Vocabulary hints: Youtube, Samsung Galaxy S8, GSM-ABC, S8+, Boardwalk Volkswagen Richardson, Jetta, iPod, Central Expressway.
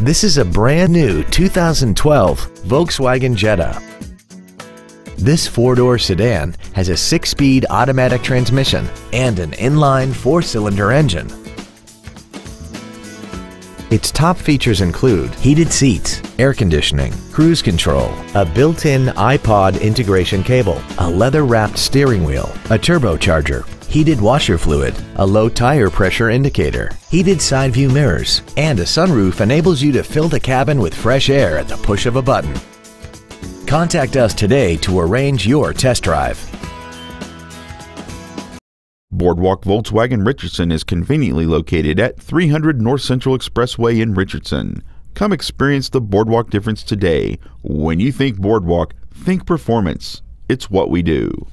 This is a brand new 2012 Volkswagen Jetta. This four-door sedan has a six-speed automatic transmission and an inline four-cylinder engine. Its top features include heated seats, air conditioning, cruise control, a built-in iPod integration cable, a leather-wrapped steering wheel, a turbocharger, heated washer fluid, a low tire pressure indicator, heated side view mirrors, and a sunroof enables you to fill the cabin with fresh air at the push of a button. Contact us today to arrange your test drive. Boardwalk Volkswagen Richardson is conveniently located at 300 North Central Expressway in Richardson. Come experience the Boardwalk difference today. When you think Boardwalk, think performance. It's what we do.